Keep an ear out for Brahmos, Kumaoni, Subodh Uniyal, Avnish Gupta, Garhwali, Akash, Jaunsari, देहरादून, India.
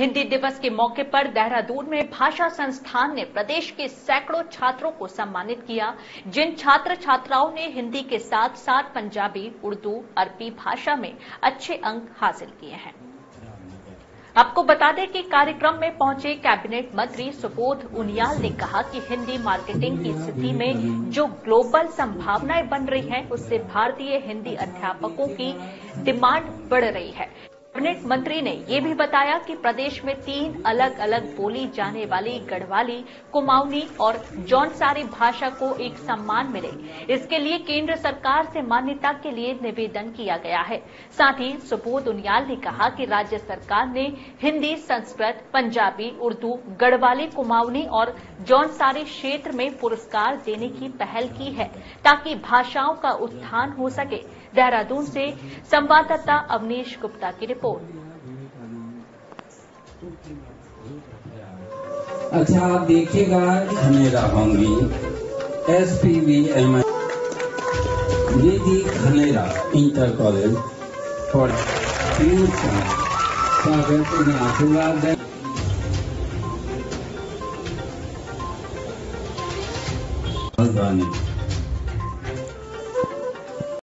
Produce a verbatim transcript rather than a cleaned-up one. हिंदी दिवस के मौके पर देहरादून में भाषा संस्थान ने प्रदेश के सैकड़ों छात्रों को सम्मानित किया, जिन छात्र छात्राओं ने हिंदी के साथ साथ पंजाबी, उर्दू, अरबी भाषा में अच्छे अंक हासिल किए हैं। आपको बता दें कि कार्यक्रम में पहुंचे कैबिनेट मंत्री सुबोध उनियाल ने कहा कि हिंदी मार्केटिंग की स्थिति में जो ग्लोबल संभावनाएं बन रही हैं, उससे भारतीय हिंदी अध्यापकों की डिमांड बढ़ रही है। कैबिनेट मंत्री ने ये भी बताया कि प्रदेश में तीन अलग अलग बोली जाने वाली गढ़वाली, कुमाऊनी और जौनसारी भाषा को एक सम्मान मिले, इसके लिए केंद्र सरकार से मान्यता के लिए निवेदन किया गया है। साथ ही सुबोध उनियाल ने कहा कि राज्य सरकार ने हिंदी, संस्कृत, पंजाबी, उर्दू, गढ़वाली, कुमाऊनी और जौनसारी क्षेत्र में पुरस्कार देने की पहल की है ताकि भाषाओं का उत्थान हो सके। देहरादून से संवाददाता अवनीश गुप्ता की रिपोर्ट। अच्छा, आप देखिएगा खनेरा होंगी एस पी वी एम दीदी खनेरा इंटर कॉलेज और आशीर्वाद है। राजधानी